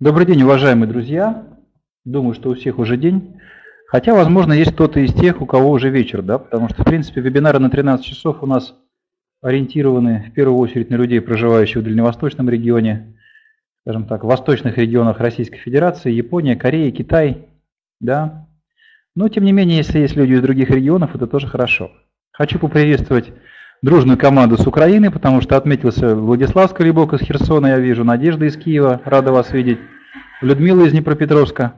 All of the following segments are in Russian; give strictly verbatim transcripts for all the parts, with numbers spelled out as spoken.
Добрый день, уважаемые друзья. Думаю, что у всех уже день. Хотя, возможно, есть кто-то из тех, у кого уже вечер, да, потому что, в принципе, вебинары на тринадцать часов у нас ориентированы в первую очередь на людей, проживающих в дальневосточном регионе, скажем так, в восточных регионах Российской Федерации, Япония, Корея, Китай, да. Но, тем не менее, если есть люди из других регионов, это тоже хорошо. Хочу поприветствовать дружную команду с Украины, потому что отметился Владислав Сколибок из Херсона, я вижу, Надежда из Киева, рада вас видеть, Людмила из Днепропетровска.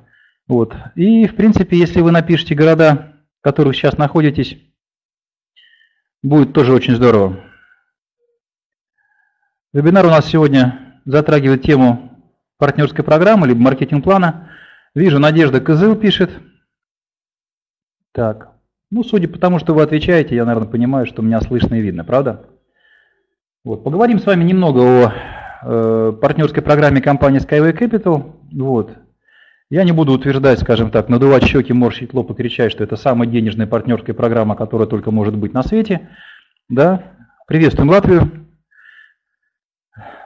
Вот. И, в принципе, если вы напишите города, в которых сейчас находитесь, будет тоже очень здорово. Вебинар у нас сегодня затрагивает тему партнерской программы, либо маркетинг-плана. Вижу, Надежда Кызыл пишет. Так, ну, судя по тому, что вы отвечаете, я, наверное, понимаю, что меня слышно и видно, правда? Вот. Поговорим с вами немного о э, партнерской программе компании Skyway Capital. Вот. Я не буду утверждать, скажем так, надувать щеки, морщить лоб и кричать, что это самая денежная партнерская программа, которая только может быть на свете. Да? Приветствуем Латвию.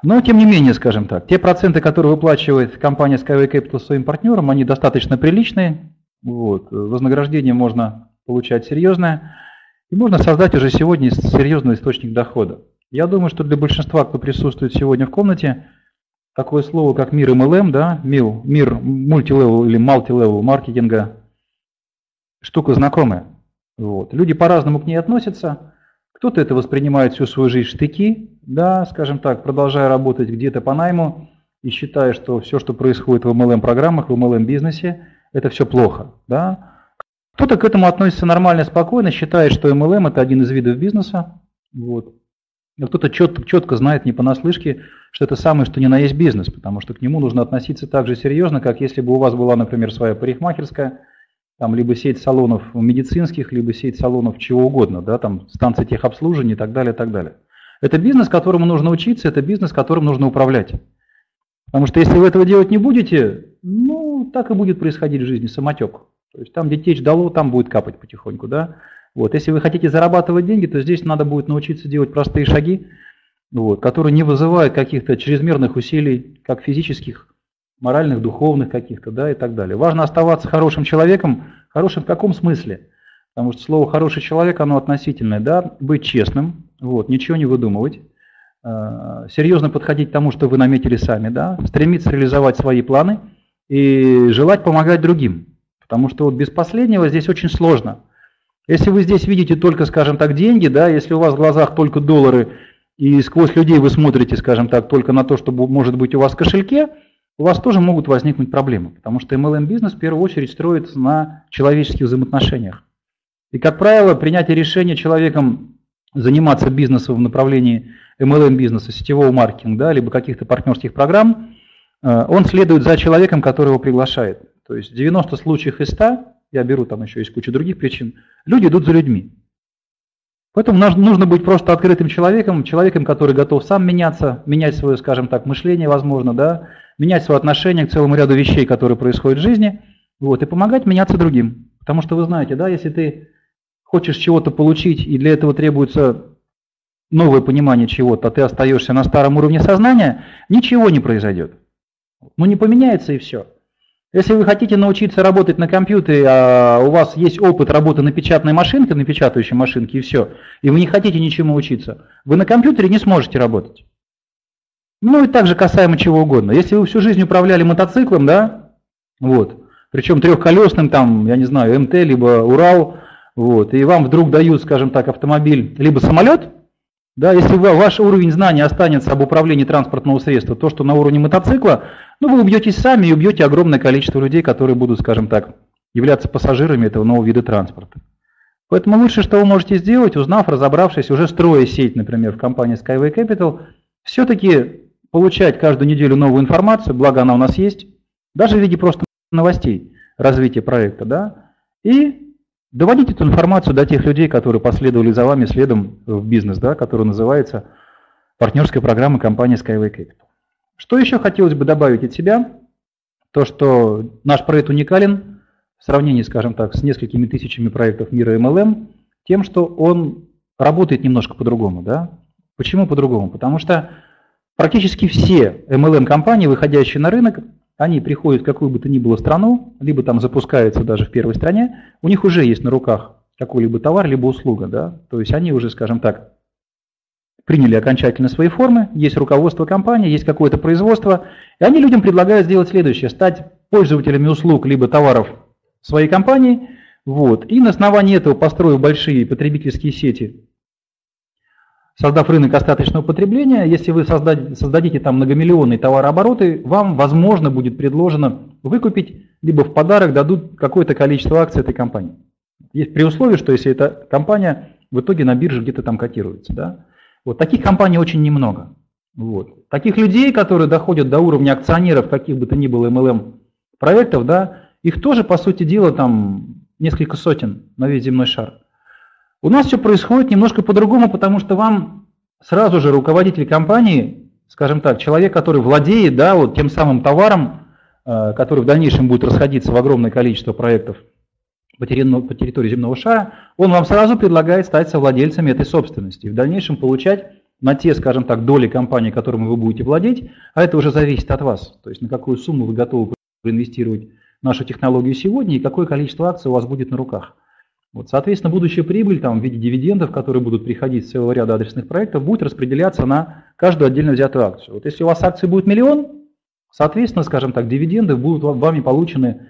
Но, тем не менее, скажем так, те проценты, которые выплачивает компания Skyway Capital своим партнерам, они достаточно приличные. Вот. Вознаграждение можно получать серьезное. И можно создать уже сегодня серьезный источник дохода. Я думаю, что для большинства, кто присутствует сегодня в комнате, такое слово, как мир эм эл эм, да, мир мультилевел или мультилевел маркетинга, штука знакомая. Вот. Люди по-разному к ней относятся. Кто-то это воспринимает всю свою жизнь штыки, да, скажем так, продолжая работать где-то по найму и считая, что все, что происходит в эм эл эм-программах, в эм эл эм-бизнесе, это все плохо. Да. Кто-то к этому относится нормально, спокойно, считает, что эм эл эм – это один из видов бизнеса. Вот. Кто-то четко, четко знает не понаслышке, что это самое, что ни на есть бизнес, потому что к нему нужно относиться так же серьезно, как если бы у вас была, например, своя парикмахерская, там, либо сеть салонов медицинских, либо сеть салонов чего угодно, да, там, станции техобслуживания и так далее, и так далее. Это бизнес, которому нужно учиться, это бизнес, которым нужно управлять. Потому что если вы этого делать не будете, ну, так и будет происходить в жизни самотек. То есть там, где течь дало, там будет капать потихоньку, да. Вот. Если вы хотите зарабатывать деньги, то здесь надо будет научиться делать простые шаги, вот, которые не вызывают каких-то чрезмерных усилий, как физических, моральных, духовных каких-то, да, и так далее. Важно оставаться хорошим человеком. Хорошим в каком смысле? Потому что слово «хороший человек», оно относительное, да, быть честным, вот, ничего не выдумывать, э, серьезно подходить к тому, что вы наметили сами, да, стремиться реализовать свои планы и желать помогать другим. Потому что вот без последнего здесь очень сложно. Если вы здесь видите только, скажем так, деньги, да, если у вас в глазах только доллары, и сквозь людей вы смотрите, скажем так, только на то, что может быть у вас в кошельке, у вас тоже могут возникнуть проблемы, потому что эм эл эм-бизнес в первую очередь строится на человеческих взаимоотношениях. И, как правило, принятие решения человеком заниматься бизнесом в направлении эм эл эм-бизнеса, сетевого маркетинга, да, либо каких-то партнерских программ, он следует за человеком, который его приглашает. То есть в девяноста случаях из ста, я беру там еще есть куча других причин, люди идут за людьми. Поэтому нужно быть просто открытым человеком, человеком, который готов сам меняться, менять свое, скажем так, мышление, возможно, да, менять свое отношение к целому ряду вещей, которые происходят в жизни, вот, и помогать меняться другим. Потому что вы знаете, да, если ты хочешь чего-то получить, и для этого требуется новое понимание чего-то, а ты остаешься на старом уровне сознания, ничего не произойдет. Ну не поменяется и все. Если вы хотите научиться работать на компьютере, а у вас есть опыт работы на печатной машинке, на печатающей машинке и все, и вы не хотите ничему учиться, вы на компьютере не сможете работать. Ну и также касаемо чего угодно. Если вы всю жизнь управляли мотоциклом, да, вот, причем трехколесным, там, я не знаю, эм тэ, либо Урал, вот, и вам вдруг дают, скажем так, автомобиль, либо самолет, да, если ваш уровень знаний останется об управлении транспортного средства, то, что на уровне мотоцикла, ну, вы убьетесь сами и убьете огромное количество людей, которые будут, скажем так, являться пассажирами этого нового вида транспорта. Поэтому лучше, что вы можете сделать, узнав, разобравшись, уже строя сеть, например, в компании Skyway Capital, все-таки получать каждую неделю новую информацию, благо она у нас есть, даже в виде просто новостей развития проекта, да, и доводить эту информацию до тех людей, которые последовали за вами следом в бизнес, да, который называется партнерская программа компании Skyway Capital. Что еще хотелось бы добавить от себя? То, что наш проект уникален в сравнении, скажем так, с несколькими тысячами проектов мира эм эл эм, тем, что он работает немножко по-другому. Да? Почему по-другому? Потому что практически все эм эл эм-компании, выходящие на рынок, Они приходят в какую бы то ни было страну, либо там запускаются даже в первой стране, у них уже есть на руках какой-либо товар, либо услуга, да, то есть они уже, скажем так, приняли окончательно свои формы, есть руководство компании, есть какое-то производство, и они людям предлагают сделать следующее, стать пользователями услуг, либо товаров своей компании, вот, и на основании этого, построив большие потребительские сети, создав рынок остаточного потребления, если вы создадите, создадите там многомиллионные товарообороты, вам, возможно, будет предложено выкупить, либо в подарок дадут какое-то количество акций этой компании. Есть при условии, что если эта компания в итоге на бирже где-то там котируется. Да? Вот таких компаний очень немного. Вот. Таких людей, которые доходят до уровня акционеров каких бы то ни было эм эл эм-проектов, да, их тоже, по сути дела, там несколько сотен на весь земной шар. У нас все происходит немножко по-другому, потому что вам сразу же руководитель компании, скажем так, человек, который владеет, да, вот тем самым товаром, который в дальнейшем будет расходиться в огромное количество проектов по территории земного шара, он вам сразу предлагает стать совладельцами этой собственности и в дальнейшем получать на те, скажем так, доли компании, которыми вы будете владеть, а это уже зависит от вас, то есть на какую сумму вы готовы инвестировать в нашу технологию сегодня и какое количество акций у вас будет на руках. Вот, соответственно, будущая прибыль там, в виде дивидендов, которые будут приходить с целого ряда адресных проектов, будет распределяться на каждую отдельно взятую акцию. Вот если у вас акций будет миллион, соответственно, скажем так, дивиденды будут вами получены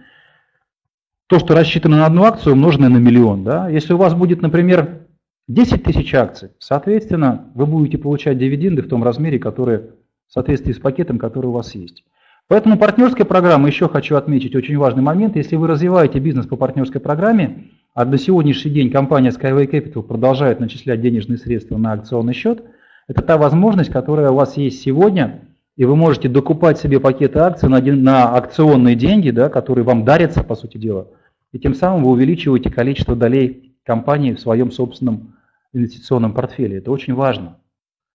то, что рассчитано на одну акцию, умноженное на миллион. Да? Если у вас будет, например, десять тысяч акций, соответственно, вы будете получать дивиденды в том размере, которые в соответствии с пакетом, который у вас есть. Поэтому партнерская программа, еще хочу отметить очень важный момент, если вы развиваете бизнес по партнерской программе, а на сегодняшний день компания Skyway Capital продолжает начислять денежные средства на акционный счет. Это та возможность, которая у вас есть сегодня, и вы можете докупать себе пакеты акций на, на акционные деньги, да, которые вам дарятся, по сути дела, и тем самым вы увеличиваете количество долей компании в своем собственном инвестиционном портфеле. Это очень важно.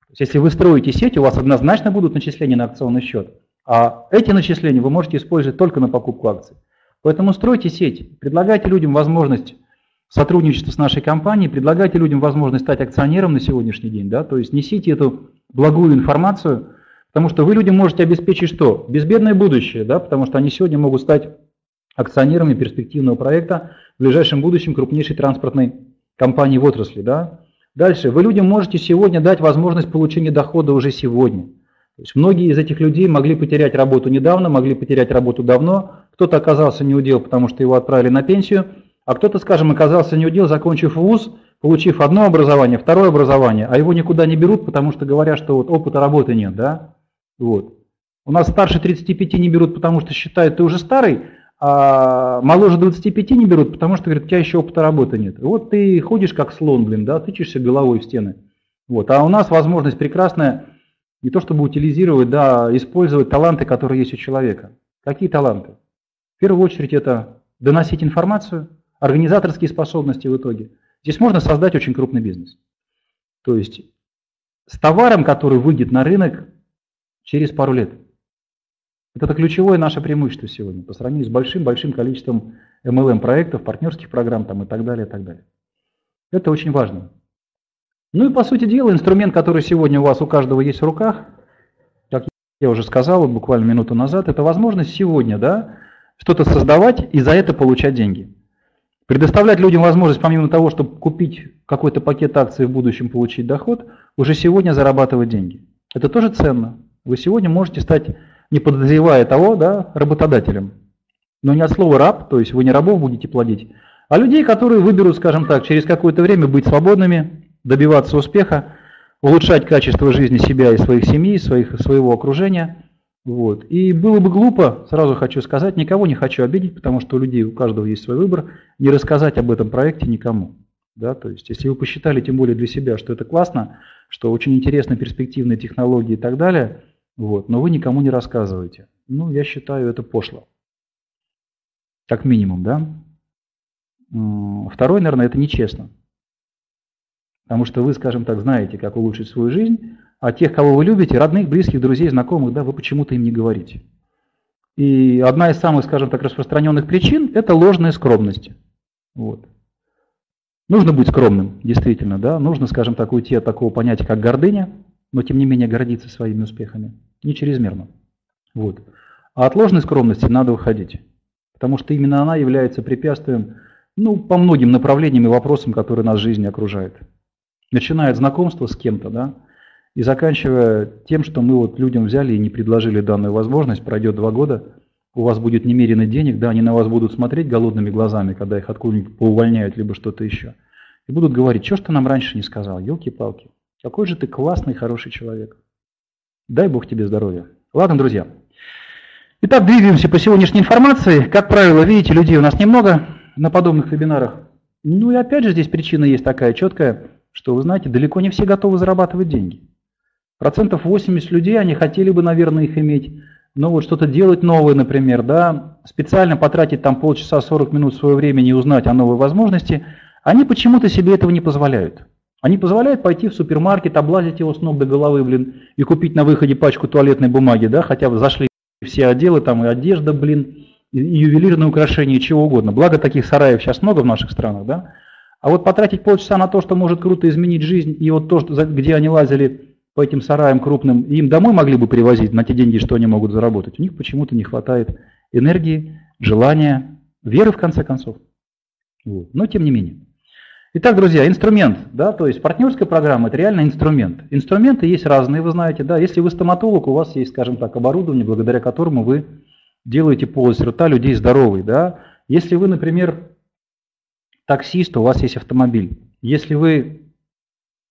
То есть, если вы строите сеть, у вас однозначно будут начисления на акционный счет, а эти начисления вы можете использовать только на покупку акций. Поэтому стройте сеть, предлагайте людям возможность сотрудничество с нашей компанией, предлагайте людям возможность стать акционером на сегодняшний день, да, то есть несите эту благую информацию, потому что вы людям можете обеспечить что? Безбедное будущее, да, потому что они сегодня могут стать акционерами перспективного проекта, в ближайшем будущем крупнейшей транспортной компании в отрасли, да. Дальше, вы людям можете сегодня дать возможность получения дохода уже сегодня. То есть многие из этих людей могли потерять работу недавно, могли потерять работу давно, кто-то оказался неудел, потому что его отправили на пенсию, а кто-то, скажем, оказался неудел, закончив вуз, получив одно образование, второе образование, а его никуда не берут, потому что говорят, что вот опыта работы нет. Да? Вот. У нас старше тридцати пяти не берут, потому что считают, ты уже старый, а моложе двадцати пяти не берут, потому что, говорят, у тебя еще опыта работы нет. И вот ты ходишь как слон, блин, да, тычешься головой в стены. Вот. А у нас возможность прекрасная не то чтобы утилизировать, да, использовать таланты, которые есть у человека. Какие таланты? В первую очередь это доносить информацию, организаторские способности в итоге. Здесь можно создать очень крупный бизнес. То есть с товаром, который выйдет на рынок через пару лет. Вот это ключевое наше преимущество сегодня по сравнению с большим-большим количеством эм эл эм-проектов, партнерских программ там, и так далее, и так далее. Это очень важно. Ну и по сути дела инструмент, который сегодня у вас у каждого есть в руках, как я уже сказал буквально минуту назад, это возможность сегодня, да, что-то создавать и за это получать деньги. Предоставлять людям возможность, помимо того, чтобы купить какой-то пакет акций и в будущем получить доход, уже сегодня зарабатывать деньги. Это тоже ценно. Вы сегодня можете стать, не подозревая того, да, работодателем. Но не от слова раб, то есть вы не рабов будете плодить, а людей, которые выберут, скажем так, через какое-то время быть свободными, добиваться успеха, улучшать качество жизни себя и своих семей, своих, своего окружения. Вот. И было бы глупо, сразу хочу сказать, никого не хочу обидеть, потому что у людей, у каждого есть свой выбор, не рассказать об этом проекте никому. Да? То есть, если вы посчитали, тем более для себя, что это классно, что очень интересны перспективные технологии и так далее, вот, но вы никому не рассказываете. Ну, я считаю, это пошло. Как минимум, да. Второй, наверное, это нечестно. Потому что вы, скажем так, знаете, как улучшить свою жизнь, а тех, кого вы любите, родных, близких, друзей, знакомых, да, вы почему-то им не говорите. И одна из самых, скажем так, распространенных причин – это ложная скромность. Вот. Нужно быть скромным, действительно, да, нужно, скажем так, уйти от такого понятия, как гордыня, но тем не менее гордиться своими успехами, не чрезмерно. Вот. А от ложной скромности надо уходить, потому что именно она является препятствием, ну, по многим направлениям и вопросам, которые нас в жизни окружают. Начиная от знакомства с кем-то, да, и заканчивая тем, что мы вот людям взяли и не предложили данную возможность, пройдет два года, у вас будет немерено денег, да, они на вас будут смотреть голодными глазами, когда их откуда-нибудь поувольняют, либо что-то еще, и будут говорить, что ж ты нам раньше не сказал, елки-палки, какой же ты классный, хороший человек. Дай Бог тебе здоровья. Ладно, друзья. Итак, двигаемся по сегодняшней информации. Как правило, видите, людей у нас немного на подобных вебинарах. Ну и опять же здесь причина есть такая четкая, что, вы знаете, далеко не все готовы зарабатывать деньги. Процентов восемьдесят людей, они хотели бы, наверное, их иметь, но вот что-то делать новое, например, да, специально потратить там полчаса, сорок минут своего времени и узнать о новой возможности, они почему-то себе этого не позволяют. Они позволяют пойти в супермаркет, облазить его с ног до головы, блин, и купить на выходе пачку туалетной бумаги, да, хотя бы зашли все отделы, там и одежда, блин, и ювелирные украшения, и чего угодно. Благо таких сараев сейчас много в наших странах, да. А вот потратить полчаса на то, что может круто изменить жизнь, и вот то, что, где они лазили по этим сараям крупным, и им домой могли бы привозить на те деньги, что они могут заработать, у них почему-то не хватает энергии, желания, веры в конце концов. Вот. Но тем не менее. Итак, друзья, инструмент, да, то есть партнерская программа – это реально инструмент. Инструменты есть разные, вы знаете, да, если вы стоматолог, у вас есть, скажем так, оборудование, благодаря которому вы делаете полость рта людей здоровой, да. Если вы, например, таксист, у вас есть автомобиль. Если вы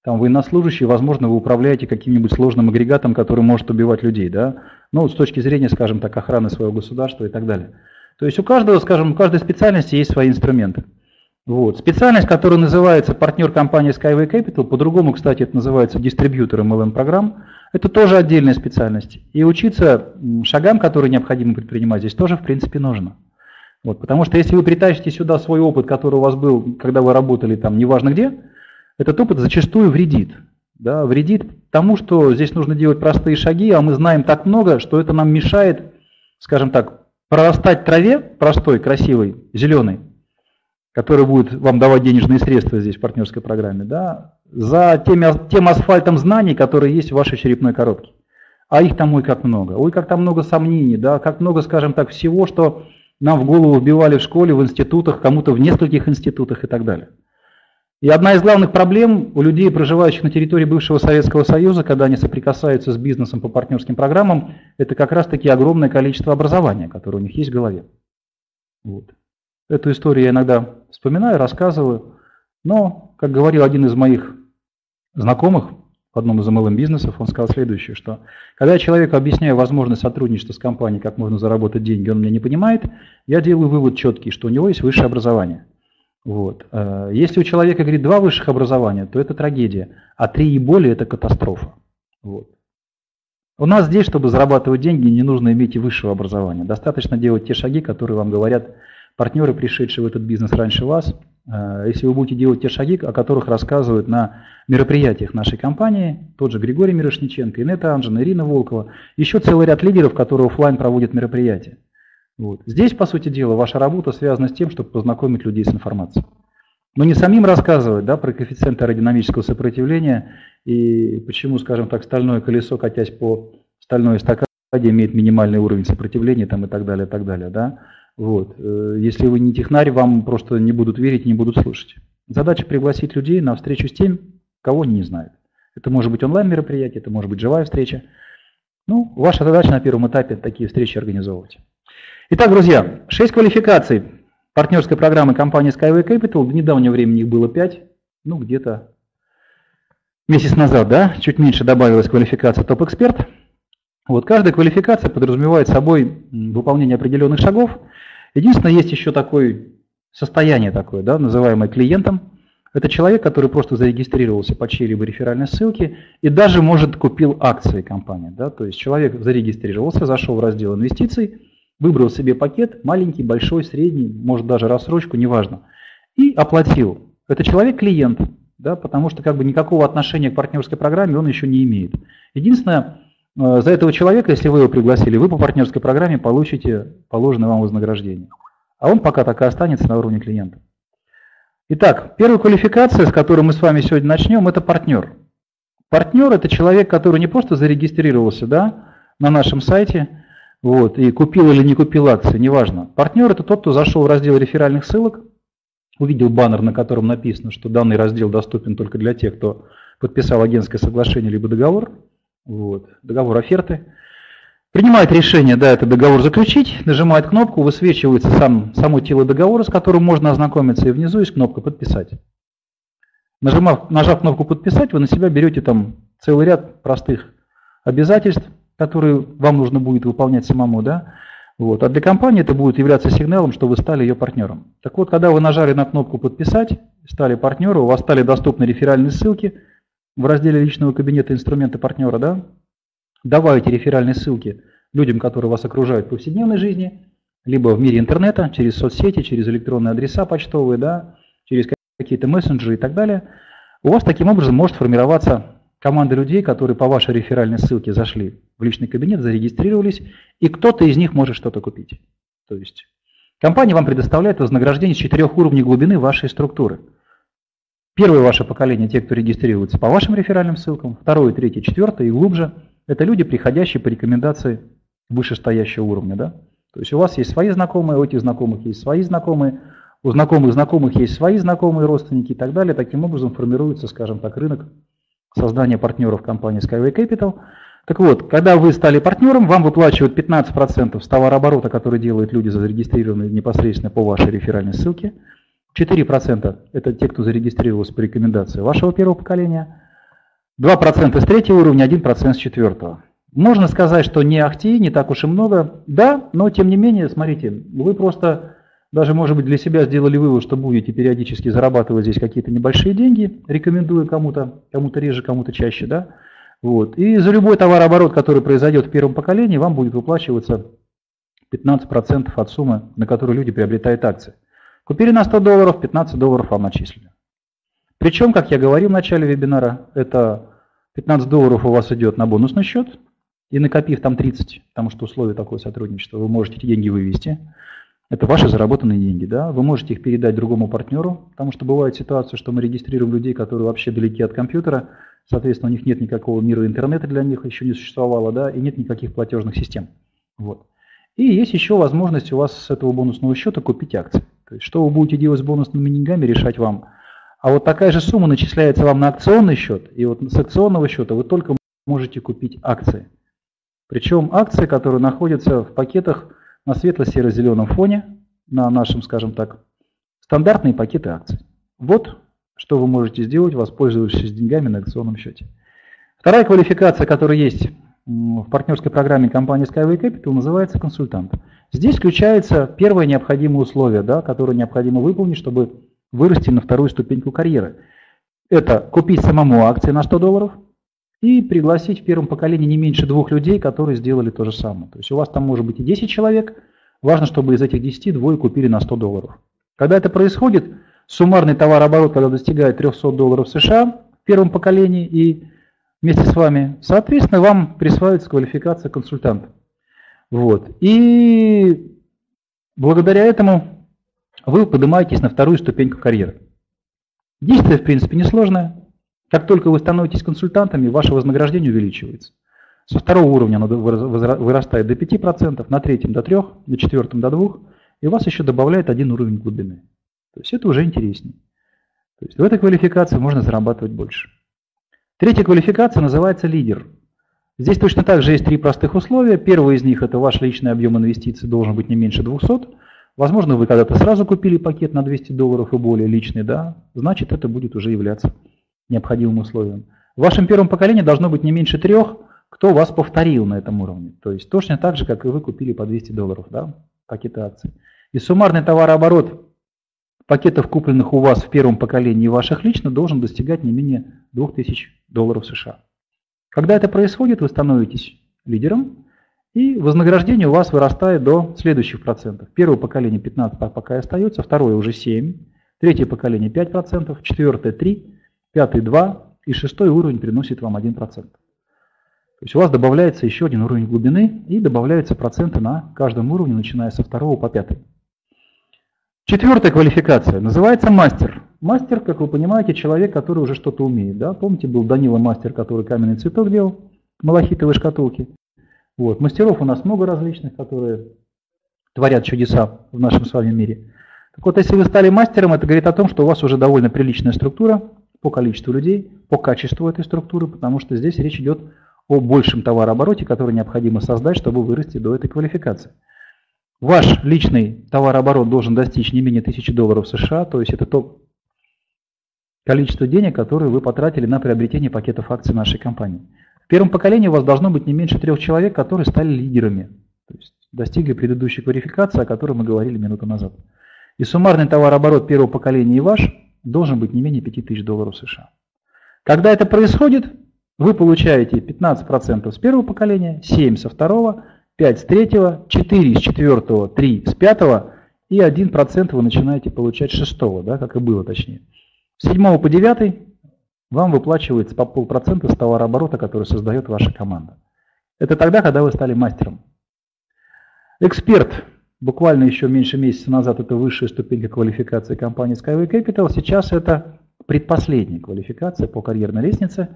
там военнослужащий, возможно, вы управляете каким-нибудь сложным агрегатом, который может убивать людей, да, ну, с точки зрения, скажем так, охраны своего государства и так далее. То есть у каждого, скажем, у каждой специальности есть свои инструменты. Вот. Специальность, которая называется партнер компании Skyway Capital, по-другому, кстати, это называется дистрибьютором эм эл эм-программ, это тоже отдельная специальность. И учиться шагам, которые необходимо предпринимать, здесь тоже, в принципе, нужно. Вот. Потому что если вы притащите сюда свой опыт, который у вас был, когда вы работали там неважно где, этот опыт зачастую вредит. Да, вредит тому, что здесь нужно делать простые шаги, а мы знаем так много, что это нам мешает, скажем так, прорастать траве простой, красивой, зеленой, который будет вам давать денежные средства здесь в партнерской программе, да, за тем, тем асфальтом знаний, которые есть в вашей черепной коробке. А их там ой как много, ой как там много сомнений, да, как много, скажем так, всего, что нам в голову вбивали в школе, в институтах, кому-то в нескольких институтах и так далее. И одна из главных проблем у людей, проживающих на территории бывшего Советского Союза, когда они соприкасаются с бизнесом по партнерским программам, это как раз-таки огромное количество образования, которое у них есть в голове. Вот. Эту историю я иногда вспоминаю, рассказываю, но, как говорил один из моих знакомых в одном из эм эл эм-бизнесов, он сказал следующее, что когда я человеку объясняю возможность сотрудничества с компанией, как можно заработать деньги, он меня не понимает, я делаю вывод четкий, что у него есть высшее образование. Вот. Если у человека, говорит, два высших образования, то это трагедия, а три и более – это катастрофа. Вот. У нас здесь, чтобы зарабатывать деньги, не нужно иметь и высшего образования. Достаточно делать те шаги, которые вам говорят партнеры, пришедшие в этот бизнес раньше вас, если вы будете делать те шаги, о которых рассказывают на мероприятиях нашей компании, тот же Григорий Мирошниченко, Инета Анжина, Ирина Волкова, еще целый ряд лидеров, которые офлайн проводят мероприятия. Вот. Здесь, по сути дела, ваша работа связана с тем, чтобы познакомить людей с информацией. Но не самим рассказывать, да, про коэффициент аэродинамического сопротивления и почему, скажем так, стальное колесо, катясь по стальной эстакаде, имеет минимальный уровень сопротивления там, и так далее, и так далее, да. Вот. Если вы не технарь, вам просто не будут верить, не будут слушать. Задача пригласить людей на встречу с тем, кого они не знают. Это может быть онлайн-мероприятие, это может быть живая встреча. Ну, ваша задача на первом этапе такие встречи организовывать. Итак, друзья, шесть квалификаций партнерской программы компании Skyway Capital. До недавнего времени их было пять, ну где-то месяц назад, да, чуть меньше добавилась квалификация топ-эксперт. Вот каждая квалификация подразумевает собой выполнение определенных шагов. Единственное, есть еще такое состояние, такое, да, называемое клиентом. Это человек, который просто зарегистрировался по чьей-либо реферальной ссылке и даже, может, купил акции компании. Да? То есть человек зарегистрировался, зашел в раздел инвестиций, выбрал себе пакет, маленький, большой, средний, может, даже рассрочку, неважно, и оплатил. Это человек-клиент, да, потому что как бы никакого отношения к партнерской программе он еще не имеет. Единственное, за этого человека, если вы его пригласили, вы по партнерской программе получите положенное вам вознаграждение. А он пока так и останется на уровне клиента. Итак, первая квалификация, с которой мы с вами сегодня начнем, это партнер. Партнер – это человек, который не просто зарегистрировался, да, на нашем сайте, Вот, и купил или не купил акции, неважно. Партнер – это тот, кто зашел в раздел реферальных ссылок, увидел баннер, на котором написано, что данный раздел доступен только для тех, кто подписал агентское соглашение либо договор, вот, договор оферты. Принимает решение, да, это договор заключить, нажимает кнопку, высвечивается сам, само тело договора, с которым можно ознакомиться, и внизу есть кнопка «Подписать». Нажимав, нажав кнопку «Подписать», вы на себя берете там целый ряд простых обязательств, которые вам нужно будет выполнять самому, да? Вот. А для компании это будет являться сигналом, что вы стали ее партнером. Так вот, когда вы нажали на кнопку «Подписать», стали партнером, у вас стали доступны реферальные ссылки в разделе личного кабинета «Инструменты партнера», да? Давайте реферальные ссылки людям, которые вас окружают в повседневной жизни, либо в мире интернета, через соцсети, через электронные адреса почтовые, да, через какие-то мессенджеры и так далее. У вас таким образом может формироваться команда людей, которые по вашей реферальной ссылке зашли в личный кабинет, зарегистрировались, и кто-то из них может что-то купить. То есть компания вам предоставляет вознаграждение с четырех уровней глубины вашей структуры. Первое ваше поколение – те, кто регистрируется по вашим реферальным ссылкам, второе, третье, четвертое и глубже – это люди, приходящие по рекомендации вышестоящего уровня. Да? То есть у вас есть свои знакомые, у этих знакомых есть свои знакомые, у знакомых знакомых есть свои знакомые, родственники и так далее. Таким образом формируется, скажем так, рынок создание партнеров компании Skyway Capital. Так вот, когда вы стали партнером, вам выплачивают пятнадцать процентов с товарооборота, который делают люди, зарегистрированные непосредственно по вашей реферальной ссылке. четыре процента это те, кто зарегистрировался по рекомендации вашего первого поколения. два процента с третьего уровня, один процент с четвертого. Можно сказать, что не ахти, не так уж и много. Да, но тем не менее, смотрите, вы просто даже, может быть, для себя сделали вывод, что будете периодически зарабатывать здесь какие-то небольшие деньги, рекомендую кому-то, кому-то реже, кому-то чаще, да. Вот. И за любой товарооборот, который произойдет в первом поколении, вам будет выплачиваться пятнадцать процентов от суммы, на которую люди приобретают акции. Купили на сто долларов, пятнадцать долларов вам начислили. Причем, как я говорил в начале вебинара, это пятнадцать долларов у вас идет на бонусный счет, и накопив там тридцать, потому что условия такого сотрудничества, вы можете эти деньги вывести. Это ваши заработанные деньги, да? Вы можете их передать другому партнеру, потому что бывает ситуация, что мы регистрируем людей, которые вообще далеки от компьютера, соответственно, у них нет никакого мира интернета, для них еще не существовало, да, и нет никаких платежных систем. Вот. И есть еще возможность у вас с этого бонусного счета купить акции. То есть, что вы будете делать с бонусными деньгами, решать вам. А вот такая же сумма начисляется вам на акционный счет, и вот с акционного счета вы только можете купить акции. Причем акции, которые находятся в пакетах на светло-серо-зеленом фоне, на нашем, скажем так, стандартные пакеты акций. Вот что вы можете сделать, воспользовавшись деньгами на акционном счете. Вторая квалификация, которая есть в партнерской программе компании Skyway Capital, называется консультант. Здесь включается первое необходимое условие, да, которое необходимо выполнить, чтобы вырасти на вторую ступеньку карьеры. Это купить самому акции на сто долларов, и пригласить в первом поколении не меньше двух людей, которые сделали то же самое. То есть у вас там может быть и десять человек, важно, чтобы из этих десяти двое купили на сто долларов. Когда это происходит, суммарный товарооборот, когда достигает трёхсот долларов США в первом поколении и вместе с вами, соответственно, вам присваивается квалификация консультанта. Вот. И благодаря этому вы поднимаетесь на вторую ступеньку карьеры. Действие, в принципе, несложное. Как только вы становитесь консультантами, ваше вознаграждение увеличивается. Со второго уровня оно вырастает до пяти процентов, на третьем до трёх процентов, на четвертом до двух процентов, и вас еще добавляет один уровень глубины. То есть это уже интереснее. То есть в этой квалификации можно зарабатывать больше. Третья квалификация называется лидер. Здесь точно так же есть три простых условия. Первое из них – это ваш личный объем инвестиций должен быть не меньше двухсот. Возможно, вы когда-то сразу купили пакет на двести долларов и более личный, да? Значит, это будет уже являться необходимым условием. В вашем первом поколении должно быть не меньше трех, кто вас повторил на этом уровне. То есть точно так же, как и вы купили по двести долларов, да, пакеты акций. И суммарный товарооборот пакетов, купленных у вас в первом поколении и ваших лично, должен достигать не менее двух тысяч долларов США. Когда это происходит, вы становитесь лидером, и вознаграждение у вас вырастает до следующих процентов. Первое поколение пятнадцать процентов пока и остается, второе уже семь процентов, третье поколение пять процентов, четвертое три процента, пятый два процента, и шестой уровень приносит вам один процент. То есть у вас добавляется еще один уровень глубины, и добавляются проценты на каждом уровне, начиная со второго по пятый. Четвертая квалификация называется мастер. Мастер, как вы понимаете, человек, который уже что-то умеет. Да? Помните, был Данила мастер, который каменный цветок делал, малахитовые шкатулки. Вот. Мастеров у нас много различных, которые творят чудеса в нашем с вами мире. Так вот, если вы стали мастером, это говорит о том, что у вас уже довольно приличная структура по количеству людей, по качеству этой структуры, потому что здесь речь идет о большем товарообороте, который необходимо создать, чтобы вырасти до этой квалификации. Ваш личный товарооборот должен достичь не менее тысячи долларов США, то есть это то количество денег, которые вы потратили на приобретение пакетов акций нашей компании. В первом поколении у вас должно быть не меньше трех человек, которые стали лидерами, то есть достигли предыдущей квалификации, о которой мы говорили минуту назад. И суммарный товарооборот первого поколения и ваш должен быть не менее пяти тысяч долларов США. Когда это происходит, вы получаете пятнадцать процентов с первого поколения, семь процентов со второго, пять процентов с третьего, четыре процента с четвертого, три процента с пятого и один процент вы начинаете получать с шестого, да, как и было точнее. С седьмого по девятый вам выплачивается по полпроцента с товарооборота, который создает ваша команда. Это тогда, когда вы стали мастером. Эксперт, буквально еще меньше месяца назад, это высшая ступенька квалификации компании Skyway Capital, сейчас это предпоследняя квалификация по карьерной лестнице.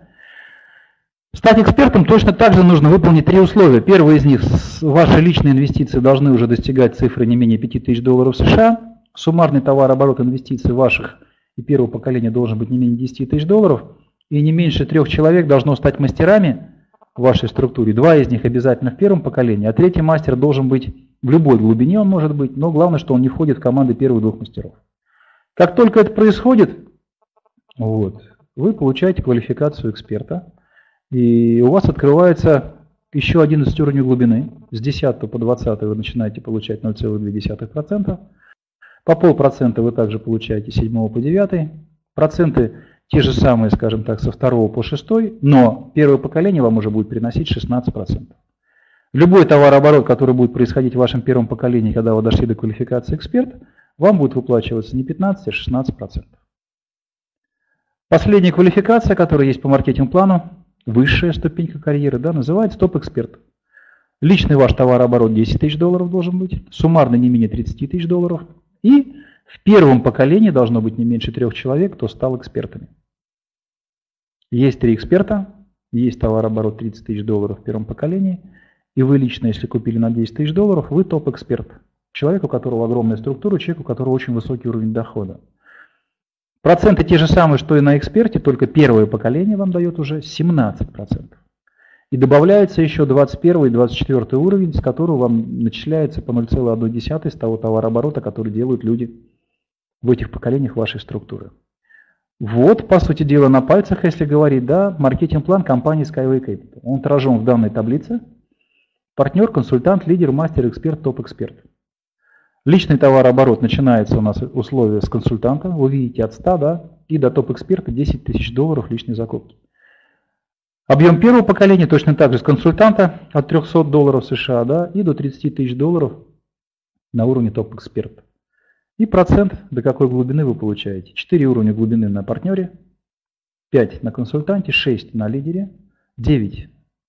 Стать экспертом точно так же нужно выполнить три условия. Первое из них – ваши личные инвестиции должны уже достигать цифры не менее пяти тысяч долларов США. Суммарный товарооборот инвестиций ваших и первого поколения должен быть не менее десяти тысяч долларов. И не меньше трех человек должно стать мастерами в вашей структуре. Два из них обязательно в первом поколении, а третий мастер должен быть в любой глубине, он может быть, но главное, что он не входит в команды первых двух мастеров. Как только это происходит, вот, вы получаете квалификацию эксперта. И у вас открывается еще одиннадцать уровней глубины. С десятого по двадцатый вы начинаете получать ноль целых две десятых процента. По полпроцента вы также получаете с седьмого по девятый. Проценты те же самые, скажем так, со второго по шестой, но первое поколение вам уже будет приносить шестнадцать процентов. Любой товарооборот, который будет происходить в вашем первом поколении, когда вы дошли до квалификации эксперт, вам будет выплачиваться не пятнадцать, а шестнадцать процентов. Последняя квалификация, которая есть по маркетинг-плану, высшая ступенька карьеры, да, называется топ-эксперт. Личный ваш товарооборот десять тысяч долларов должен быть, суммарно не менее тридцати тысяч долларов. И в первом поколении должно быть не меньше трех человек, кто стал экспертами. Есть три эксперта, есть товарооборот тридцать тысяч долларов в первом поколении. И вы лично, если купили на десять тысяч долларов, вы топ-эксперт. Человек, у которого огромная структура, человек, у которого очень высокий уровень дохода. Проценты те же самые, что и на эксперте, только первое поколение вам дает уже семнадцать процентов. И добавляется еще двадцать первый и двадцать четвёртый уровень, с которого вам начисляется по ноль целых одна десятая с того товарооборота, который делают люди в этих поколениях вашей структуры. Вот, по сути дела, на пальцах, если говорить, да, маркетинг-план компании Skyway Capital. Он отражен в данной таблице. Партнер, консультант, лидер, мастер, эксперт, топ-эксперт. Личный товарооборот начинается у нас условия с консультанта, вы видите от ста, да, и до топ-эксперта десять тысяч долларов личной закупки. Объем первого поколения точно так же с консультанта от трёхсот долларов США, да, и до тридцати тысяч долларов на уровне топ-эксперта. И процент, до какой глубины вы получаете. четыре уровня глубины на партнере, пять на консультанте, шесть на лидере, девять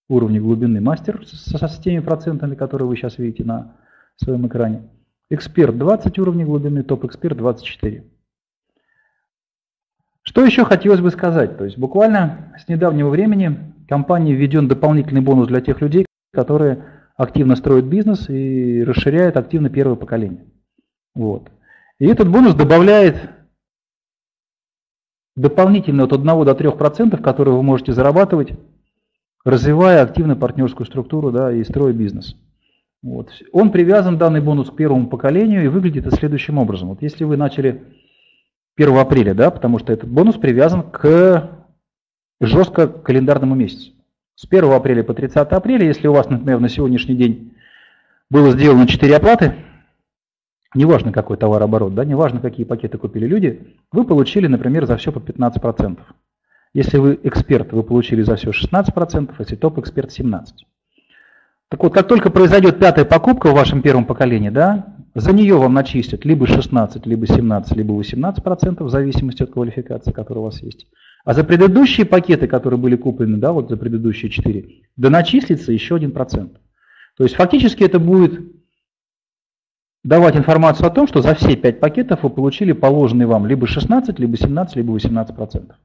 уровней глубины мастер со, с теми процентами, которые вы сейчас видите на своем экране. Эксперт двадцать уровней глубины, топ-эксперт двадцать четыре. Что еще хотелось бы сказать? То есть буквально с недавнего времени компании введен дополнительный бонус для тех людей, которые активно строят бизнес и расширяют активно первое поколение. Вот. И этот бонус добавляет дополнительно от одного до трёх процентов, которые вы можете зарабатывать, развивая активно партнерскую структуру, да, и строя бизнес. Вот. Он привязан, данный бонус, к первому поколению и выглядит это следующим образом. Вот если вы начали первого апреля, да, потому что этот бонус привязан к жестко календарному месяцу. С первого апреля по тридцатое апреля, если у вас, например, на сегодняшний день было сделано четыре оплаты, неважно какой товарооборот, да, неважно какие пакеты купили люди, вы получили, например, за все по пятнадцать процентов. Если вы эксперт, вы получили за все шестнадцать процентов, если топ-эксперт семнадцать процентов. Так вот, как только произойдет пятая покупка в вашем первом поколении, да, за нее вам начислят либо шестнадцать, либо семнадцать, либо восемнадцать процентов, в зависимости от квалификации, которая у вас есть. А за предыдущие пакеты, которые были куплены, да, вот за предыдущие четыре, доначислится еще один процент. То есть фактически это будет давать информацию о том, что за все пять пакетов вы получили положенные вам либо шестнадцать, либо семнадцать, либо восемнадцать процентов.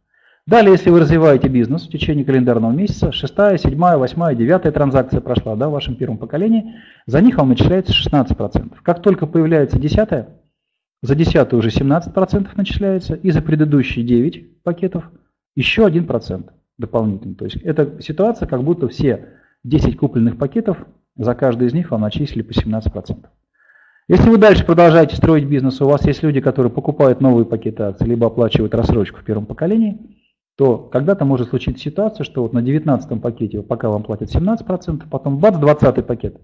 Далее, если вы развиваете бизнес в течение календарного месяца, шестая, седьмая, восьмая, девятая транзакция прошла, да, в вашем первом поколении, за них вам начисляется шестнадцать процентов. Как только появляется десятая, за десятую уже семнадцать процентов начисляется, и за предыдущие девять пакетов еще один процент дополнительно. То есть это ситуация, как будто все десять купленных пакетов, за каждый из них вам начислили по семнадцать процентов. Если вы дальше продолжаете строить бизнес, у вас есть люди, которые покупают новые пакеты акций, либо оплачивают рассрочку в первом поколении, то когда-то может случиться ситуация, что вот на девятнадцатом пакете пока вам платят семнадцать процентов, потом бац, двадцатый пакет.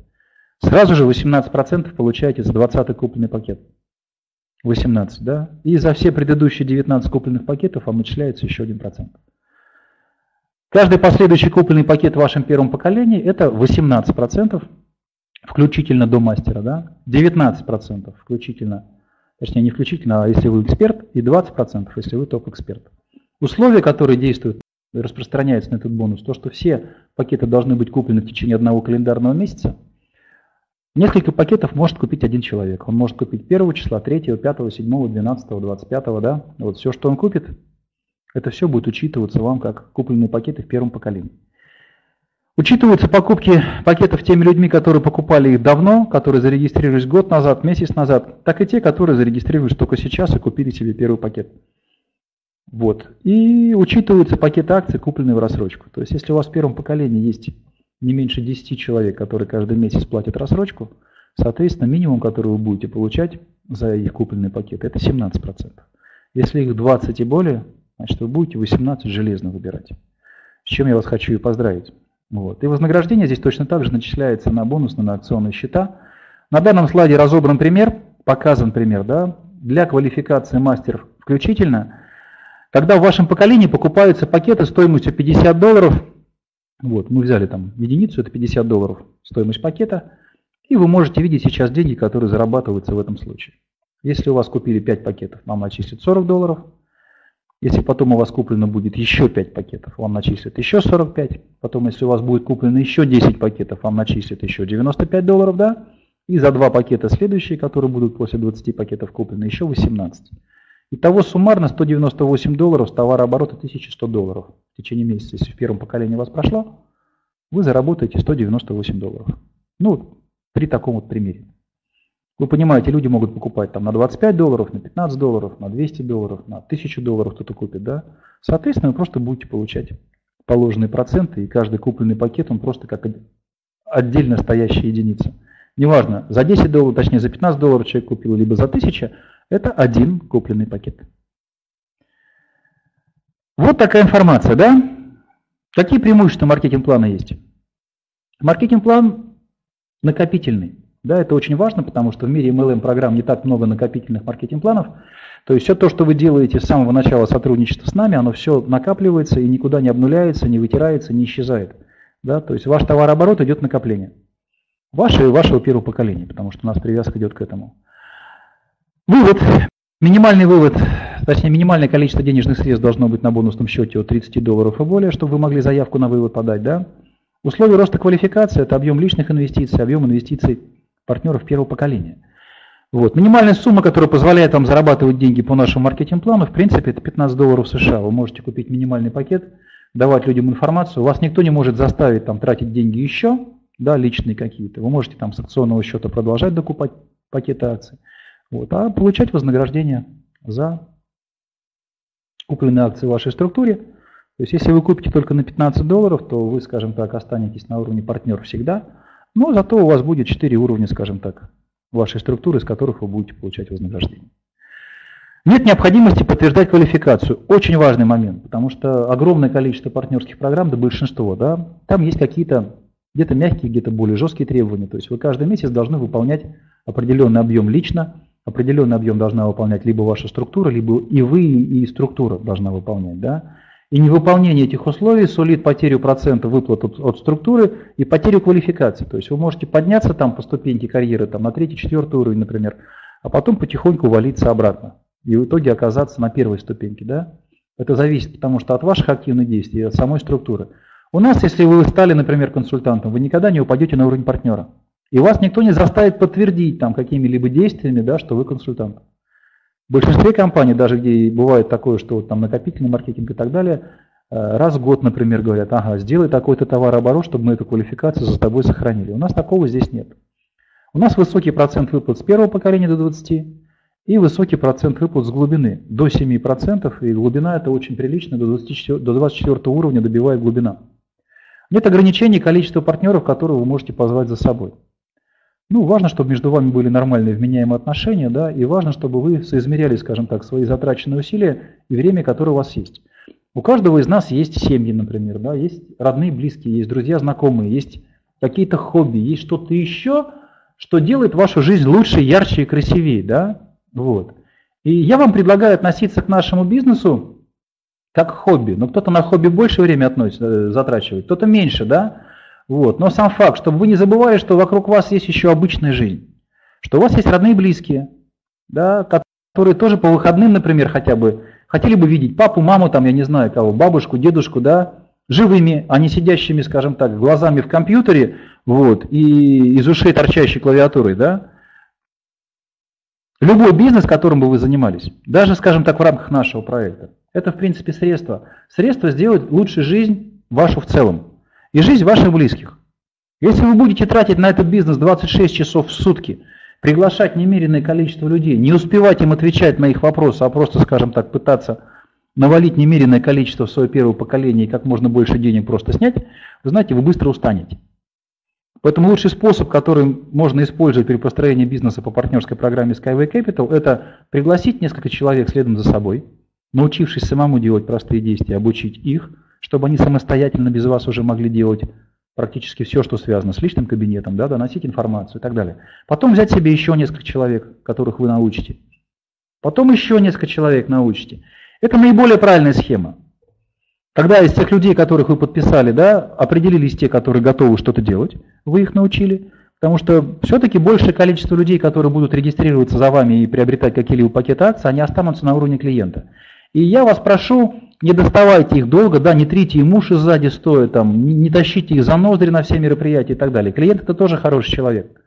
Сразу же восемнадцать процентов получаете за двадцатый купленный пакет. восемнадцать, да? И за все предыдущие девятнадцать купленных пакетов вам начисляется еще один процент. Каждый последующий купленный пакет в вашем первом поколении это восемнадцать процентов, включительно до мастера, да? девятнадцать процентов включительно, точнее не включительно, а если вы эксперт, и двадцать процентов, если вы топ-эксперт. Условия, которые действуют и распространяются на этот бонус, то, что все пакеты должны быть куплены в течение одного календарного месяца. Несколько пакетов может купить один человек. Он может купить первого числа, третьего, пятого, седьмого, двенадцатого, двадцать пятого, да? Вот все, что он купит, это все будет учитываться вам как купленные пакеты в первом поколении. Учитываются покупки пакетов теми людьми, которые покупали их давно, которые зарегистрировались год назад, месяц назад, так и те, которые зарегистрировались только сейчас и купили себе первый пакет. Вот. И учитываются пакеты акций, купленные в рассрочку. То есть если у вас в первом поколении есть не меньше десяти человек, которые каждый месяц платят рассрочку, соответственно, минимум, который вы будете получать за их купленные пакеты, это семнадцать процентов. Если их двадцать и более, значит, вы будете восемнадцать железно выбирать. С чем я вас хочу и поздравить. Вот. И вознаграждение здесь точно так же начисляется на бонусные, на акционные счета. На данном слайде разобран пример, показан пример, да, для квалификации мастер включительно, когда в вашем поколении покупаются пакеты стоимостью пятьдесят долларов, вот, мы взяли там единицу, это пятьдесят долларов стоимость пакета, и вы можете видеть сейчас деньги, которые зарабатываются в этом случае. Если у вас купили пять пакетов, вам начислят сорок долларов. Если потом у вас куплено будет еще пять пакетов, вам начислят еще сорок пять. Потом, если у вас будет куплено еще десять пакетов, вам начислят еще девяносто пять долларов, да? И за два пакета следующие, которые будут после двадцати пакетов куплены, еще восемнадцать. Итого суммарно сто девяносто восемь долларов с товарооборота тысяча сто долларов. В течение месяца, если в первом поколении у вас прошло, вы заработаете сто девяносто восемь долларов. Ну, при таком вот примере. Вы понимаете, люди могут покупать там на двадцать пять долларов, на пятнадцать долларов, на двести долларов, на тысячу долларов кто-то купит, да? Соответственно, вы просто будете получать положенные проценты, и каждый купленный пакет, он просто как отдельно стоящая единица. Неважно, за десять долларов, точнее за пятнадцать долларов человек купил, либо за тысячу, это один купленный пакет. Вот такая информация, да? Какие преимущества маркетинг-плана есть? Маркетинг-план накопительный. Да, это очень важно, потому что в мире эм эл эм-программ не так много накопительных маркетинг-планов. То есть все то, что вы делаете с самого начала сотрудничества с нами, оно все накапливается и никуда не обнуляется, не вытирается, не исчезает. Да, то есть ваш товарооборот идет накопление. Ваше и вашего первого поколения, потому что у нас привязка идет к этому. Вывод. Минимальный вывод, точнее минимальное количество денежных средств должно быть на бонусном счете от тридцати долларов и более, чтобы вы могли заявку на вывод подать, да? Условия роста квалификации – это объем личных инвестиций, объем инвестиций партнеров первого поколения. Вот. Минимальная сумма, которая позволяет вам зарабатывать деньги по нашему маркетинг-плану, в принципе, это пятнадцать долларов США. Вы можете купить минимальный пакет, давать людям информацию. Вас никто не может заставить там тратить деньги еще, да, личные какие-то. Вы можете там с акционного счета продолжать докупать пакеты акций. Вот, а получать вознаграждение за купленные акции в вашей структуре. То есть, если вы купите только на пятнадцать долларов, то вы, скажем так, останетесь на уровне партнера всегда, но зато у вас будет четыре уровня, скажем так, вашей структуры, из которых вы будете получать вознаграждение. Нет необходимости подтверждать квалификацию. Очень важный момент, потому что огромное количество партнерских программ, да большинство, да, там есть какие-то где-то мягкие, где-то более жесткие требования. То есть, вы каждый месяц должны выполнять определенный объем лично. Определенный объем должна выполнять либо ваша структура, либо и вы, и структура должна выполнять. Да? И невыполнение этих условий сулит потерю процента выплат от, от структуры и потерю квалификации. То есть вы можете подняться там по ступеньке карьеры там, на третий-четвертый уровень, например, а потом потихоньку валиться обратно и в итоге оказаться на первой ступеньке. Да? Это зависит потому что от ваших активных действий и от самой структуры. У нас, если вы стали, например, консультантом, вы никогда не упадете на уровень партнера. И вас никто не заставит подтвердить там какими-либо действиями, да, что вы консультант. В большинстве компаний, даже где бывает такое, что там накопительный маркетинг и так далее, раз в год, например, говорят: ага, сделай такой-то товарооборот, чтобы мы эту квалификацию за тобой сохранили. У нас такого здесь нет. У нас высокий процент выплат с первого поколения до двадцати и высокий процент выплат с глубины до семи процентов, и глубина это очень прилично, до двадцати четырёх, до двадцати четырёх уровня добивает глубина. Нет ограничений количества партнеров, которые вы можете позвать за собой. Ну, важно, чтобы между вами были нормальные вменяемые отношения, да, и важно, чтобы вы соизмеряли, скажем так, свои затраченные усилия и время, которое у вас есть. У каждого из нас есть семьи, например, да, есть родные, близкие, есть друзья, знакомые, есть какие-то хобби, есть что-то еще, что делает вашу жизнь лучше, ярче и красивее, да, вот. И я вам предлагаю относиться к нашему бизнесу как к хобби. Но кто-то на хобби больше времени относится, затрачивает, кто-то меньше, да. Вот. Но сам факт, чтобы вы не забывали, что вокруг вас есть еще обычная жизнь, что у вас есть родные и близкие, да, которые тоже по выходным, например, хотя бы хотели бы видеть папу, маму, там, я не знаю кого, бабушку, дедушку, да, живыми, а не сидящими, скажем так, глазами в компьютере, вот, и из ушей торчащей клавиатурой, да. Любой бизнес, которым бы вы занимались, даже, скажем так, в рамках нашего проекта, это, в принципе, средство. Средство сделать лучше жизнь вашу в целом. И жизнь ваших близких. Если вы будете тратить на этот бизнес двадцать шесть часов в сутки, приглашать немереное количество людей, не успевать им отвечать на их вопросы, а просто, скажем так, пытаться навалить немереное количество в свое первое поколение и как можно больше денег просто снять, вы знаете, вы быстро устанете. Поэтому лучший способ, который можно использовать при построении бизнеса по партнерской программе Skyway Capital, это пригласить несколько человек следом за собой, научившись самому делать простые действия, обучить их, чтобы они самостоятельно без вас уже могли делать практически все, что связано с личным кабинетом, да, доносить информацию и так далее. Потом взять себе еще несколько человек, которых вы научите. Потом еще несколько человек научите. Это наиболее правильная схема. Когда из тех людей, которых вы подписали, да, определились те, которые готовы что-то делать, вы их научили. Потому что все-таки большее количество людей, которые будут регистрироваться за вами и приобретать какие-либо пакеты акций, они останутся на уровне клиента. И я вас прошу, не доставайте их долго, да, не трите им уши сзади стоя, там, не тащите их за ноздри на все мероприятия и так далее. Клиент это тоже хороший человек.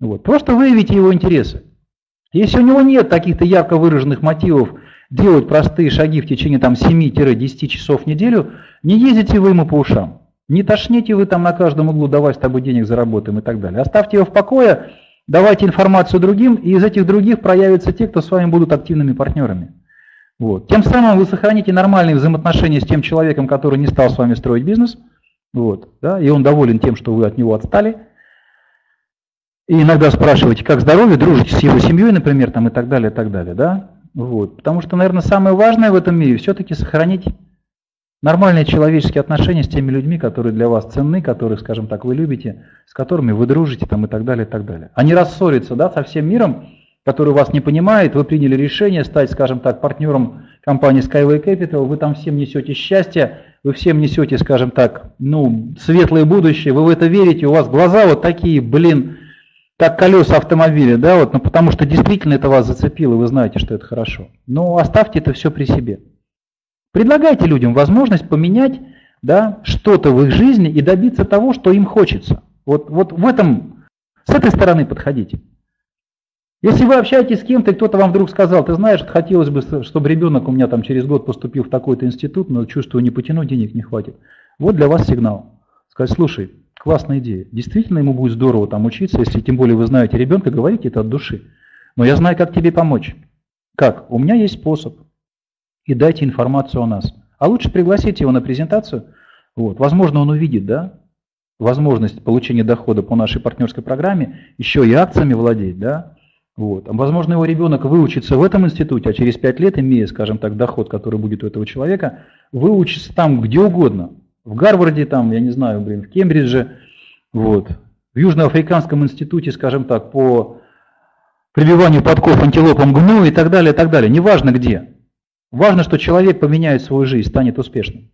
Вот. Просто выявите его интересы. Если у него нет таких-то ярко выраженных мотивов делать простые шаги в течение там семи-десяти часов в неделю, не ездите вы ему по ушам. Не тошните вы там на каждом углу, давай с тобой денег заработаем и так далее. Оставьте его в покое, давайте информацию другим, и из этих других проявятся те, кто с вами будут активными партнерами. Вот. Тем самым вы сохраните нормальные взаимоотношения с тем человеком, который не стал с вами строить бизнес, вот, да, и он доволен тем, что вы от него отстали. И иногда спрашиваете, как здоровье, дружите с его семьей, например, там, и так далее, и так далее. Да? Вот. Потому что, наверное, самое важное в этом мире все-таки сохранить нормальные человеческие отношения с теми людьми, которые для вас ценны, которых, скажем так, вы любите, с которыми вы дружите там, и так далее, и так далее. А не рассориться, да, со всем миром, который вас не понимает, вы приняли решение стать, скажем так, партнером компании Skyway Capital, вы там всем несете счастье, вы всем несете, скажем так, ну, светлое будущее, вы в это верите, у вас глаза вот такие, блин, как колеса автомобиля, да, вот, ну, потому что действительно это вас зацепило, вы знаете, что это хорошо. Но оставьте это все при себе. Предлагайте людям возможность поменять, да, что-то в их жизни и добиться того, что им хочется. Вот, вот в этом, с этой стороны подходите. Если вы общаетесь с кем-то, и кто-то вам вдруг сказал, ты знаешь, хотелось бы, чтобы ребенок у меня там через год поступил в такой-то институт, но чувствую, не потяну, денег не хватит. Вот для вас сигнал. Сказать, слушай, классная идея. Действительно ему будет здорово там учиться, если тем более вы знаете ребенка, говорите это от души. Но я знаю, как тебе помочь. Как? У меня есть способ. И дайте информацию о нас. А лучше пригласите его на презентацию. Вот. Возможно, он увидит, да, возможность получения дохода по нашей партнерской программе, еще и акциями владеть, да. Вот. Возможно, его ребенок выучится в этом институте, а через пять лет, имея, скажем так, доход, который будет у этого человека, выучится там где угодно. В Гарварде, там, я не знаю, блин, в Кембридже, вот, в Южноафриканском институте, скажем так, по прибиванию подков антилопам гну и так далее, и так далее. Неважно где. Важно, что человек поменяет свою жизнь, станет успешным.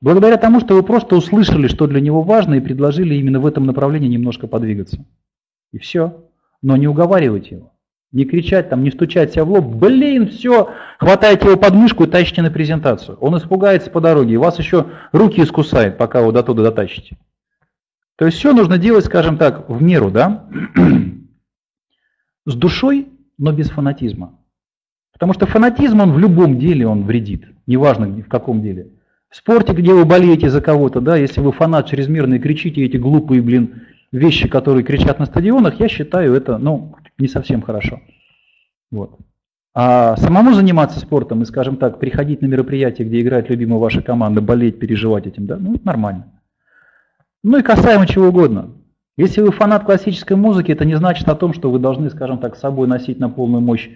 Благодаря тому, что вы просто услышали, что для него важно, и предложили именно в этом направлении немножко подвигаться. И все. Но не уговаривайте его. Не кричать, там, не стучать себя в лоб, блин, все, хватайте его под мышку и тащите на презентацию. Он испугается по дороге, и вас еще руки искусает, пока его до туда дотащите. То есть все нужно делать, скажем так, в меру, да? С душой, но без фанатизма. Потому что фанатизм, он в любом деле он вредит, неважно в каком деле. В спорте, где вы болеете за кого-то, да, если вы фанат чрезмерный, кричите эти глупые, блин, вещи, которые кричат на стадионах, я считаю, это, ну, не совсем хорошо. Вот. А самому заниматься спортом и, скажем так, приходить на мероприятия, где играет любимая ваша команда, болеть, переживать этим, да, ну, это нормально. Ну и касаемо чего угодно. Если вы фанат классической музыки, это не значит о том, что вы должны, скажем так, с собой носить на полную мощь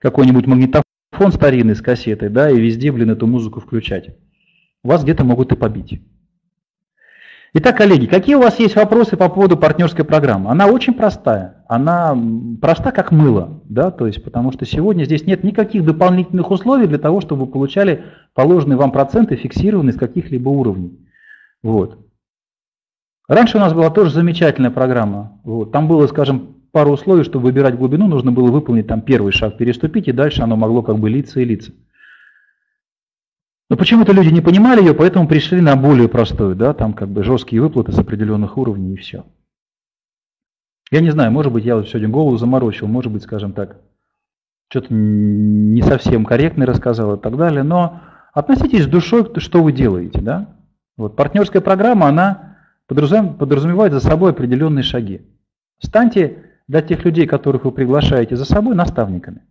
какой-нибудь магнитофон старинный с кассетой, да, и везде, блин, эту музыку включать. Вас где-то могут и побить. Итак, коллеги, какие у вас есть вопросы по поводу партнерской программы? Она очень простая. Она проста, как мыло, да, то есть, потому что сегодня здесь нет никаких дополнительных условий для того, чтобы вы получали положенные вам проценты, фиксированные с каких-либо уровней. Вот. Раньше у нас была тоже замечательная программа. Вот. Там было, скажем, пару условий, чтобы выбирать глубину, нужно было выполнить там первый шаг, переступить, и дальше оно могло как бы литься и литься. Но почему-то люди не понимали ее, поэтому пришли на более простую, да, там как бы жесткие выплаты с определенных уровней и все. Я не знаю, может быть, я вот сегодня голову заморочил, может быть, скажем так, что-то не совсем корректно рассказал и так далее, но относитесь с душой, что вы делаете, да. Вот партнерская программа, она подразумевает за собой определенные шаги. Станьте для тех людей, которых вы приглашаете за собой, наставниками.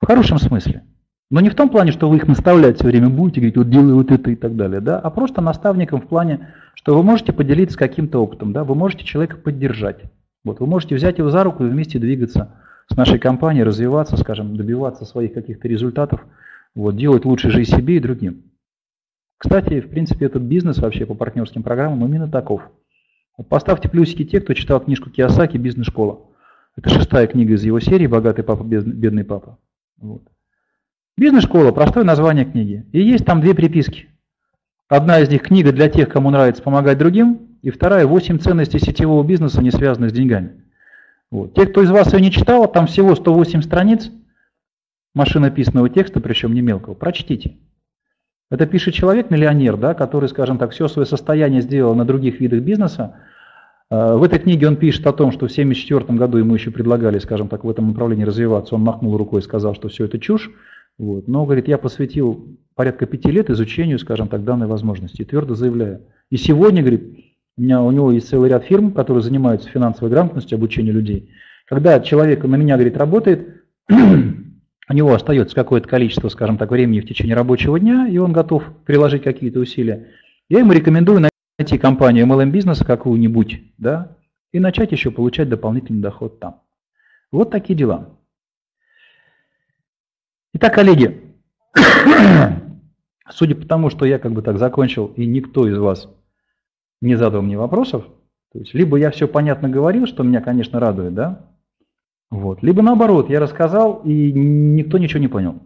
В хорошем смысле. Но не в том плане, что вы их наставлять все время будете, говорить, вот делай вот это и так далее, да, а просто наставником в плане, что вы можете поделиться каким-то опытом, да, вы можете человека поддержать. Вот, вы можете взять его за руку и вместе двигаться с нашей компанией, развиваться, скажем, добиваться своих каких-то результатов, вот, делать лучше же и себе, и другим. Кстати, в принципе, этот бизнес вообще по партнерским программам именно таков. Вот поставьте плюсики те, кто читал книжку Киосаки «Бизнес-школа». Это шестая книга из его серии «Богатый папа, бедный папа». Вот. «Бизнес-школа» – простое название книги. И есть там две приписки. Одна из них – книга для тех, кому нравится помогать другим, и вторая – «восемь ценностей сетевого бизнеса, не связанных с деньгами». Вот. Те, кто из вас ее не читал, там всего сто восемь страниц машинописного текста, причем не мелкого, прочтите. Это пишет человек-миллионер, да, который, скажем так, все свое состояние сделал на других видах бизнеса. В этой книге он пишет о том, что в семьдесят четвёртом году ему еще предлагали, скажем так, в этом направлении развиваться. Он махнул рукой и сказал, что все это чушь. Вот. Но, говорит, я посвятил порядка пяти лет изучению, скажем так, данной возможности, твердо заявляю. И сегодня, говорит, у меня, у него есть целый ряд фирм, которые занимаются финансовой грамотностью, обучением людей. Когда человек на меня, говорит, работает, у него остается какое-то количество, скажем так, времени в течение рабочего дня, и он готов приложить какие-то усилия. Я ему рекомендую найти компанию эм эл эм-бизнеса какую-нибудь, да, и начать еще получать дополнительный доход там. Вот такие дела. Итак, коллеги, судя по тому, что я как бы так закончил, и никто из вас не задал мне вопросов, то есть либо я все понятно говорил, что меня, конечно, радует, да, вот, либо наоборот, я рассказал, и никто ничего не понял.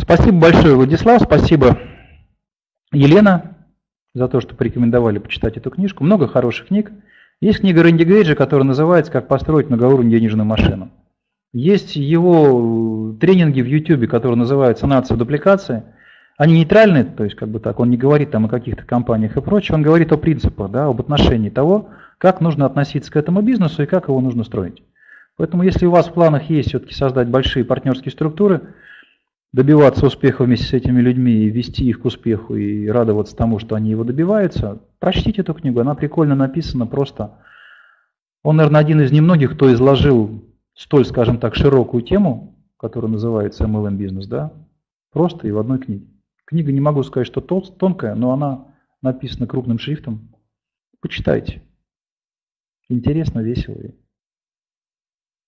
Спасибо большое, Владислав, спасибо, Елена, за то, что порекомендовали почитать эту книжку. Много хороших книг. Есть книга Рэнди Гейджа, которая называется «Как построить многоуровневую денежную машину». Есть его тренинги в YouTube, которые называются «Нация дупликации». Они нейтральны, то есть как бы так, он не говорит там о каких-то компаниях и прочее, он говорит о принципах, да, об отношении того, как нужно относиться к этому бизнесу и как его нужно строить. Поэтому если у вас в планах есть все-таки создать большие партнерские структуры, добиваться успеха вместе с этими людьми, и вести их к успеху и радоваться тому, что они его добиваются, прочтите эту книгу, она прикольно написана, просто он, наверное, один из немногих, кто изложил столь, скажем так, широкую тему, которая называется эм эл эм-бизнес, да, просто и в одной книге. Книга, не могу сказать, что тонкая, но она написана крупным шрифтом. Почитайте. Интересно, весело и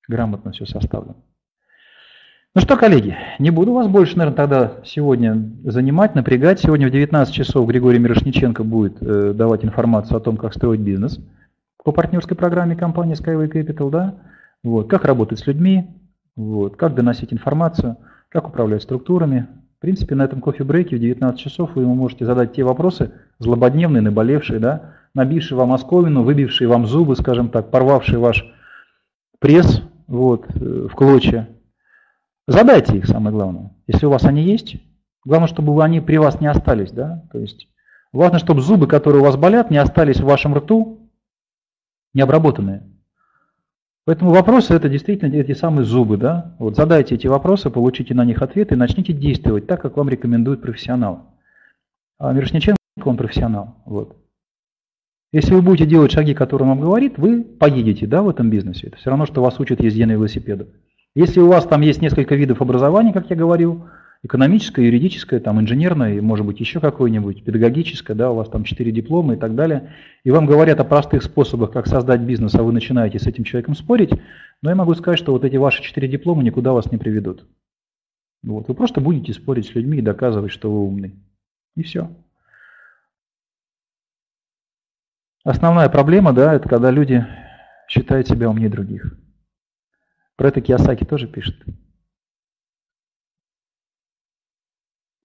грамотно все составлено. Ну что, коллеги, не буду вас больше, наверное, тогда сегодня занимать, напрягать. Сегодня в девятнадцать часов Григорий Мирошниченко будет э, давать информацию о том, как строить бизнес по партнерской программе компании Skyway Capital, да. Вот, как работать с людьми, вот, как доносить информацию, как управлять структурами. В принципе, на этом кофе-брейке в девятнадцать часов вы ему можете задать те вопросы, злободневные, наболевшие, да, набившие вам оскомину, выбившие вам зубы, скажем так, порвавшие ваш пресс вот, в клочья. Задайте их, самое главное, если у вас они есть. Главное, чтобы они при вас не остались. Да? То есть важно, чтобы зубы, которые у вас болят, не остались в вашем рту, необработанные. Поэтому вопросы — это действительно эти самые зубы, да? Вот задайте эти вопросы, получите на них ответы и начните действовать так, как вам рекомендует профессионал. А Мирошниченко, он профессионал. Вот. Если вы будете делать шаги, которые он вам говорит, вы поедете, да, в этом бизнесе. Это все равно, что вас учат езде на велосипедах. Если у вас там есть несколько видов образования, как я говорил, экономическое, юридическое, там, инженерное, и, может быть, еще какое-нибудь, педагогическое, да, у вас там четыре диплома и так далее, и вам говорят о простых способах, как создать бизнес, а вы начинаете с этим человеком спорить, но я могу сказать, что вот эти ваши четыре диплома никуда вас не приведут. Вот. Вы просто будете спорить с людьми и доказывать, что вы умный. И все. Основная проблема, да, это когда люди считают себя умнее других. Про это Киосаки тоже пишет.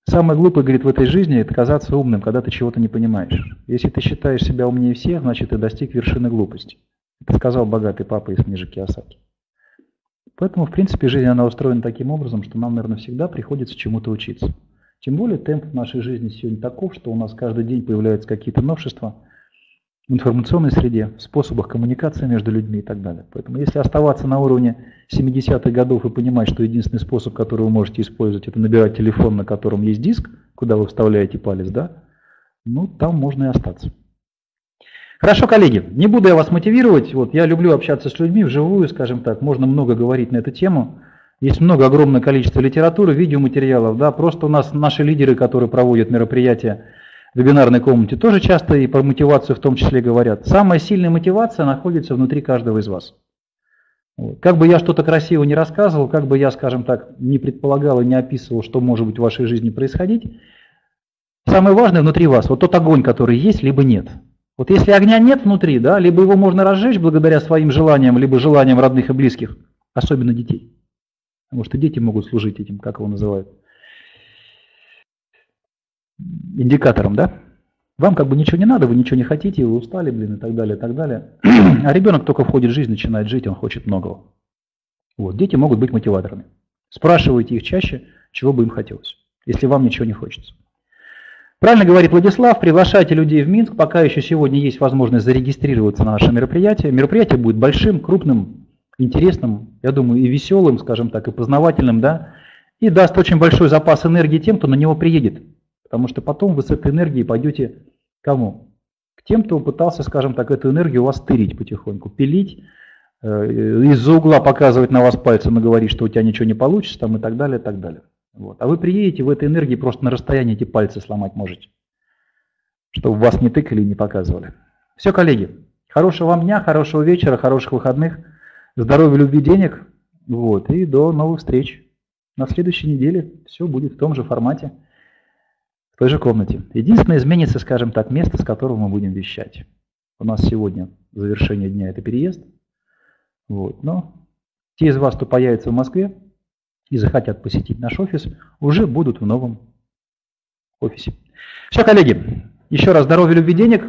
Самое глупое, говорит, в этой жизни – это казаться умным, когда ты чего-то не понимаешь. Если ты считаешь себя умнее всех, значит, ты достиг вершины глупости. Это сказал богатый папа из книжки Киосаки. Поэтому, в принципе, жизнь она устроена таким образом, что нам, наверное, всегда приходится чему-то учиться. Тем более темп нашей жизни сегодня таков, что у нас каждый день появляются какие-то новшества в информационной среде, в способах коммуникации между людьми и так далее. Поэтому если оставаться на уровне семидесятых годов и понимать, что единственный способ, который вы можете использовать, это набирать телефон, на котором есть диск, куда вы вставляете палец, да, ну там можно и остаться. Хорошо, коллеги, не буду я вас мотивировать. Вот, я люблю общаться с людьми вживую, скажем так, можно много говорить на эту тему. Есть много, огромное количество литературы, видеоматериалов, да, просто у нас наши лидеры, которые проводят мероприятия, в вебинарной комнате тоже часто и про мотивацию в том числе говорят. Самая сильная мотивация находится внутри каждого из вас. Как бы я что-то красиво не рассказывал, как бы я, скажем так, не предполагал и не описывал, что может быть в вашей жизни происходить, самое важное внутри вас, вот тот огонь, который есть, либо нет. Вот если огня нет внутри, да, либо его можно разжечь благодаря своим желаниям, либо желаниям родных и близких, особенно детей. Потому что дети могут служить этим, как его называют, индикатором, да? Вам как бы ничего не надо, вы ничего не хотите, вы устали, блин, и так далее, и так далее. А ребенок только входит в жизнь, начинает жить, он хочет многого. Вот, дети могут быть мотиваторами. Спрашивайте их чаще, чего бы им хотелось, если вам ничего не хочется. Правильно говорит Владислав, приглашайте людей в Минск, пока еще сегодня есть возможность зарегистрироваться на наше мероприятие. Мероприятие будет большим, крупным, интересным, я думаю, и веселым, скажем так, и познавательным, да, и даст очень большой запас энергии тем, кто на него приедет. Потому что потом вы с этой энергией пойдете кому? К тем, кто пытался, скажем так, эту энергию у вас тырить потихоньку, пилить, из-за угла показывать на вас пальцем и говорить, что у тебя ничего не получится, там, и так далее, и так далее. Вот. А вы приедете, в этой энергии просто на расстоянии эти пальцы сломать можете, чтобы вас не тыкали и не показывали. Все, коллеги, хорошего вам дня, хорошего вечера, хороших выходных, здоровья, любви, денег. Вот. И до новых встреч. На следующей неделе все будет в том же формате. В той же комнате. Единственное, изменится, скажем так, место, с которого мы будем вещать. У нас сегодня завершение дня – это переезд. Вот. Но те из вас, кто появится в Москве и захотят посетить наш офис, уже будут в новом офисе. Все, коллеги, еще раз здоровья, любви, денег.